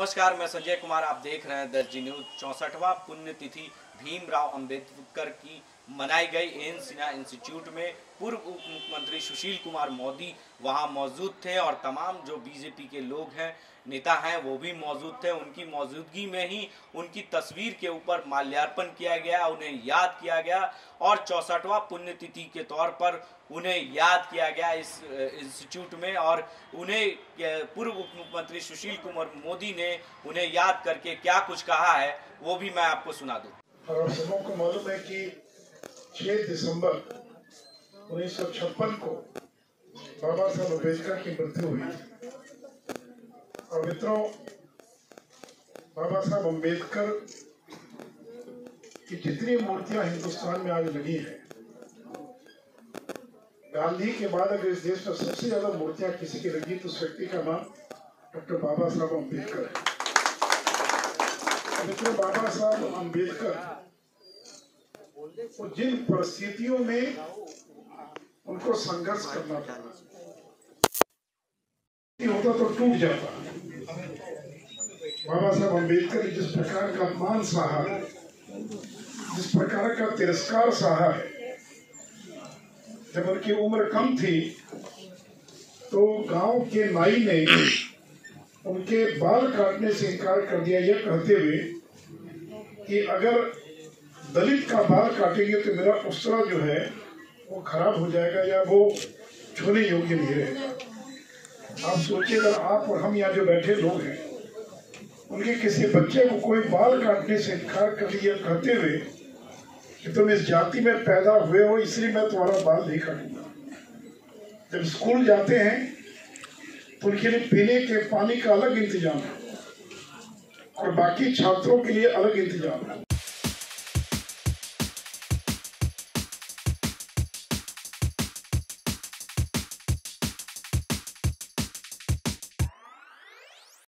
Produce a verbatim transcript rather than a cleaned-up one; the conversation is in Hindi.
नमस्कार, मैं संजय कुमार, आप देख रहे हैं द एच डी न्यूज। चौंसठवां पुण्यतिथि भीमराव अंबेडकर की मनाई गई। एन सिन्हा इंस्टीट्यूट में पूर्व उप मुख्यमंत्री सुशील कुमार मोदी वहां मौजूद थे और तमाम जो बीजेपी के लोग हैं, नेता हैं, वो भी मौजूद थे। उनकी मौजूदगी में ही उनकी तस्वीर के ऊपर माल्यार्पण किया गया, उन्हें याद किया गया और चौंसठवां पुण्यतिथि के तौर पर उन्हें याद किया गया इस इंस्टीट्यूट में। और उन्हें पूर्व उप मुख्यमंत्री सुशील कुमार मोदी ने उन्हें याद करके क्या कुछ कहा है वो भी मैं आपको सुना दूँ। और सबको मालूम है कि छह दिसंबर उन्नीस सौ छप्पन को बाबा साहब अम्बेडकर की मृत्यु हुई थी। और मित्रों, बाबा साहब अम्बेडकर की जितनी मूर्तियां हिंदुस्तान में आज लगी हैं, गांधी के बाद अगर इस देश में सबसे ज्यादा मूर्तियां किसी की लगी तो उस व्यक्ति का नाम डॉक्टर बाबा साहब अम्बेडकर है। मित्रों, बाबा साहब अम्बेडकर को जिन परिस्थितियों में उनको संघर्ष करना पड़ा, होता तो टूट जाता। बाबा साहब अम्बेडकर ने जिस प्रकार का अपमान सहा है, जिस प्रकार का तिरस्कार सहा है, जब उनकी उम्र कम थी तो गांव के नाई ने उनके बाल काटने से इनकार कर दिया, यह कहते हुए कि अगर दलित का बाल काटेंगे तो मेरा उसरा जो है वो खराब हो जाएगा या वो छूने योग्य नहीं रहेगा। आप सोचिएगा, आप और हम यहाँ जो बैठे लोग हैं, उनके किसी बच्चे को कोई बाल काटने से इनकार कर दिया कहते हुए कि तुम इस जाति में पैदा हुए हो, इसलिए मैं तुम्हारा बाल नहीं काटूंगा। जब स्कूल जाते हैं तो उनके लिए पीने के पानी का अलग इंतजाम है और बाकी छात्रों के लिए अलग इंतजाम है।